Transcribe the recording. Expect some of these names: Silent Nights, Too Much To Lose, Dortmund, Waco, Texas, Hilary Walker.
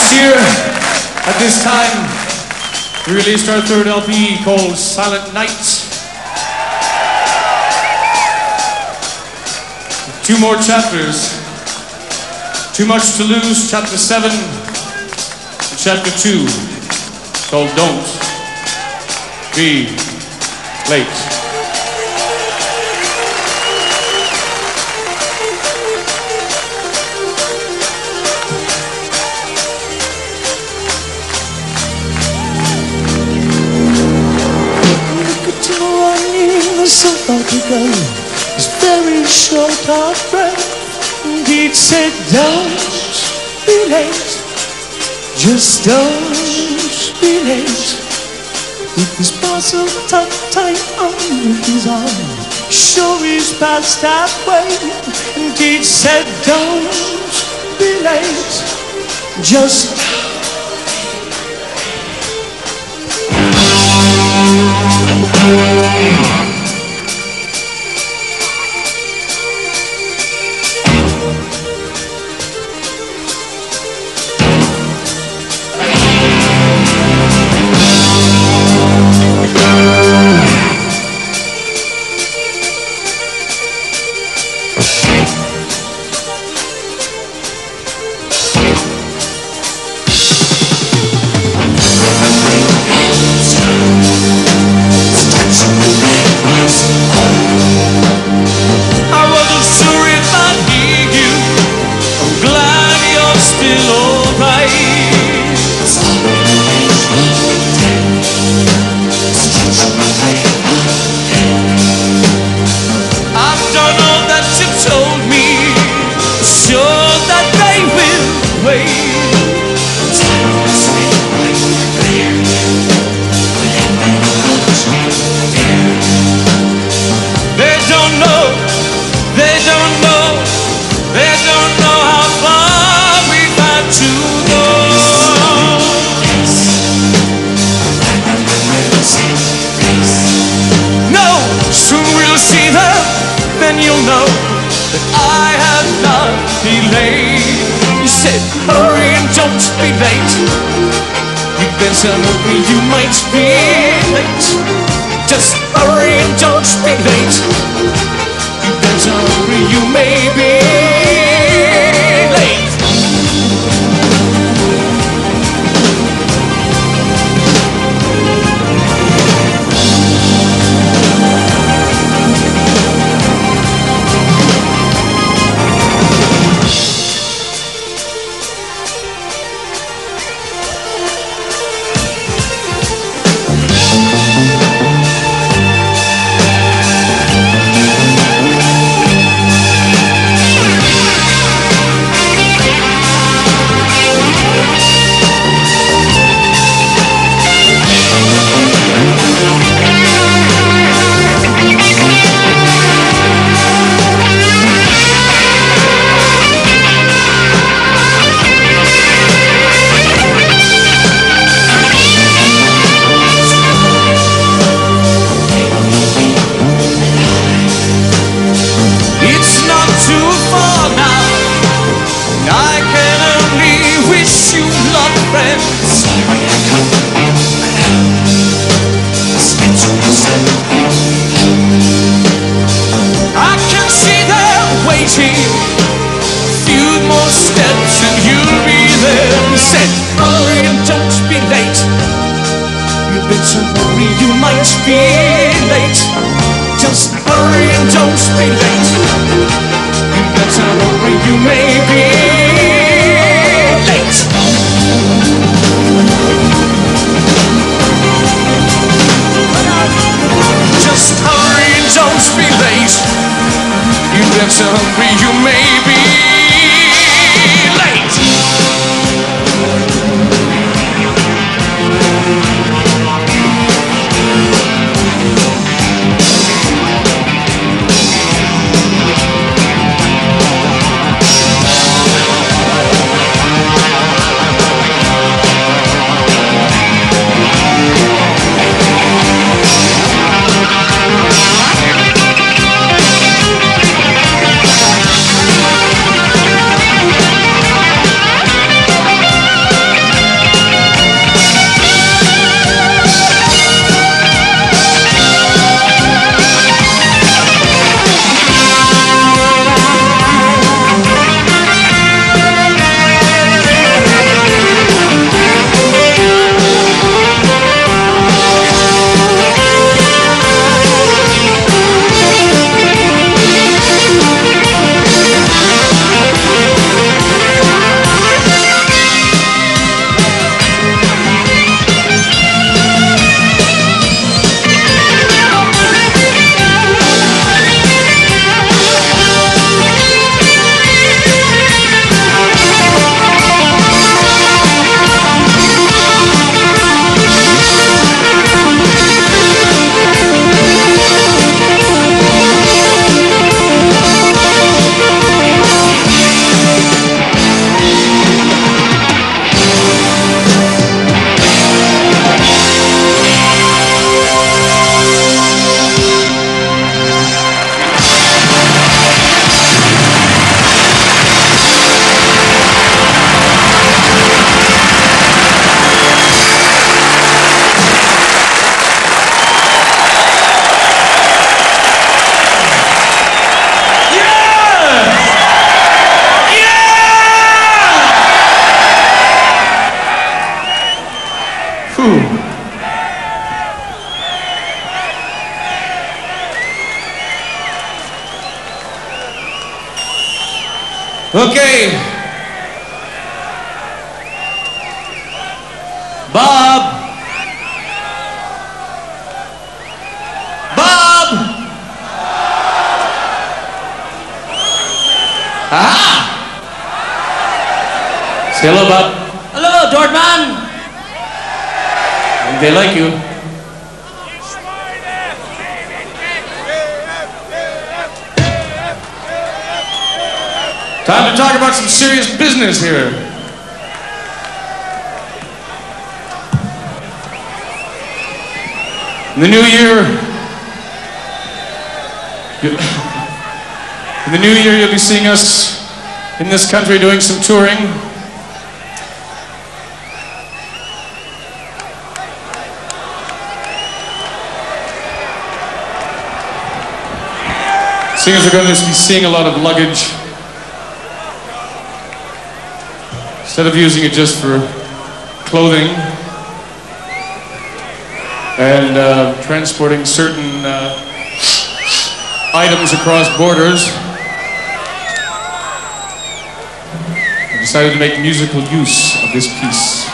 Last year, at this time, we released our third LP called Silent Nights. Two more chapters. Too Much To Lose, Chapter 7, and Chapter 2, called Don't Be Late. His very short hard breath, and he'd say, don't be late, just don't be late. With his parcel tucked tight under his arm, sure he's passed that way, and he'd said, don't be late, just better hurry, you might be late. Just hurry and don't be late. You better hurry, you may be late. Okay. Bob. Aha! Say hello, Bob. Hello, Dortmund. They like you. Time to talk about some serious business here. In the new year, you'll be seeing us in this country doing some touring. Singers are going to be seeing a lot of luggage. Instead of using it just for clothing and transporting certain items across borders, we decided to make musical use of this piece.